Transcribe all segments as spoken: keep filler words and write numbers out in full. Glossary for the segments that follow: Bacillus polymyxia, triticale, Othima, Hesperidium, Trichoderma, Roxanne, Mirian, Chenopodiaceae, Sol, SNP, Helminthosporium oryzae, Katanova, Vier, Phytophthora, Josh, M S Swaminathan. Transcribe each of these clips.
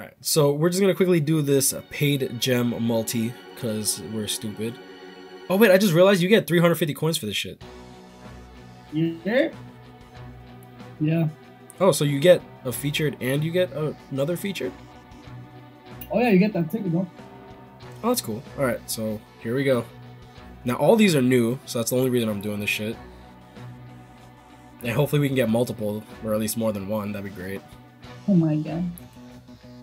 Alright, so we're just gonna quickly do this paid gem multi, because we're stupid. Oh wait, I just realized you get three hundred fifty coins for this shit. Yeah. Yeah. Oh, so you get a featured and you get a, another featured? Oh yeah, you get that ticket, bro. Oh, that's cool. Alright, so here we go. Now all these are new, so that's the only reason I'm doing this shit. And hopefully we can get multiple, or at least more than one. That'd be great. Oh my god.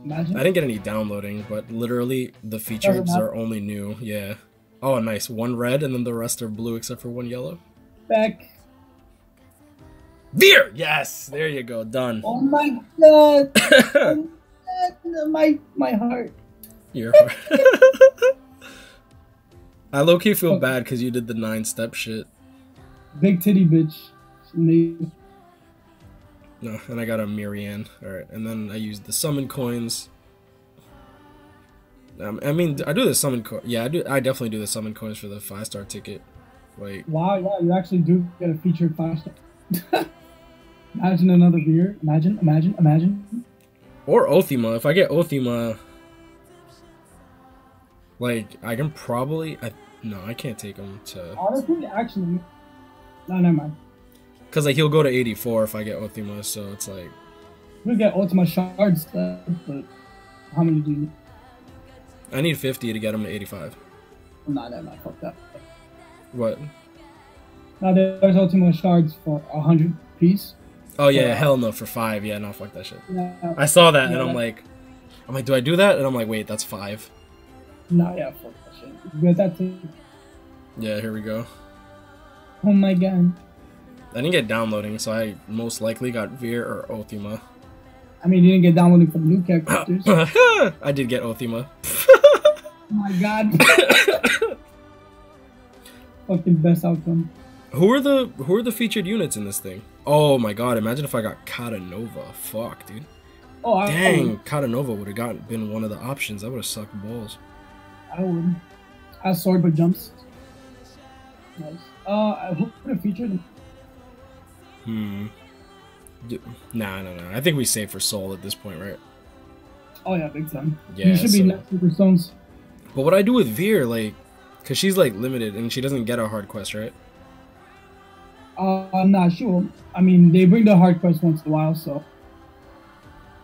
Imagine. I didn't get any downloading, but literally the features are only new. Yeah. Oh, nice. One red, and then the rest are blue, except for one yellow. Back. Vier! Yes! There you go. Done. Oh my god. Oh my god. My, my heart. Your heart. I low-key feel okay. bad because you did the nine-step shit. Big titty bitch. Amazing. No, and I got a Mirian. Alright, and then I used the summon coins. Um, I mean, I do the summon coin. Yeah, I do. I definitely do the summon coins for the five-star ticket. Like, wow, yeah, you actually do get a featured five-star. Imagine another beer. Imagine, imagine, imagine. Or Othima. If I get Othima, like, I can probably... I, no, I can't take him to... Honestly, actually... No, never mind. Because, like, he'll go to eighty-four if I get Othima, so it's like... We'll get Othima shards, uh, but how many do you need? I need fifty to get him to eighty-five. Nah, never mind. Fuck that. What? No, there's Othima shards for one hundred piece. Oh, yeah, yeah, hell no, for five. Yeah, no, fuck that shit. Yeah, I saw that, yeah, and I'm that. like... I'm like, do I do that? And I'm like, wait, that's five. Nah, yeah, fuck that shit. You got that too. Yeah, here we go. Oh my god. I didn't get downloading, so I most likely got Vier or Othima. I mean, you didn't get downloading for the new characters. I did get Othima. Oh my god. Fucking best outcome. Who are the who are the featured units in this thing? Oh my god, imagine if I got Katanova. Fuck, dude. Oh, I, Dang, I Katanova would have gotten been one of the options. That would have sucked balls. I would. I sword but jumps. Nice. Uh, I hope for the featured. Hmm. Nah, no, no. I think we save for Sol at this point, right? Oh yeah, big time. Yeah. You should so... be next to stones. But what I do with Vier, like, cause she's like limited and she doesn't get a hard quest, right? Uh, nah, she won't. I mean, they bring the hard quest once in a while, so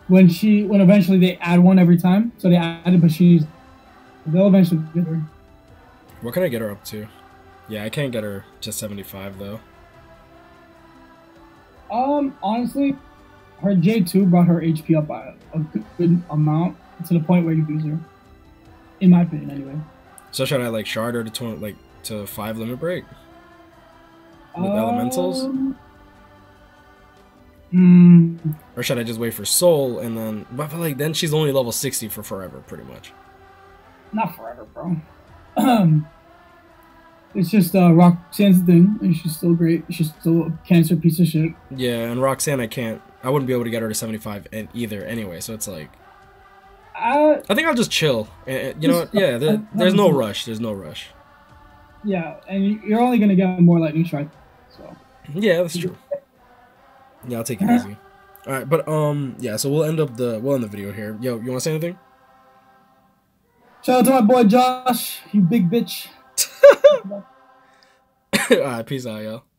when she, when eventually they add one every time, so they add it, but she's, they'll eventually get her. What can I get her up to? Yeah, I can't get her to seventy-five though. Um, honestly, her J two brought her H P up by a good, good amount to the point where you lose her. In my opinion, anyway. So should I, like, shard her to, tw like, to five limit break? With um, elementals? Hmm. Or should I just wait for Sol and then... But, but, like, then she's only level sixty for forever, pretty much. Not forever, bro. It's just uh, Roxanne's thing, and she's still great. She's still a cancer piece of shit. Yeah, and Roxanne, I can't. I wouldn't be able to get her to seventy-five and either anyway, so it's like... Uh, I think I'll just chill. And, you know what? Yeah, there, there's no rush. There's no rush. Yeah, and you're only going to get more lightning strike, so... Yeah, that's true. Yeah, I'll take it easy. Alright, but, um, yeah, so we'll end up the... We'll end the video here. Yo, you want to say anything? Shout out to my boy Josh, you big bitch. All right, peace out, y'all.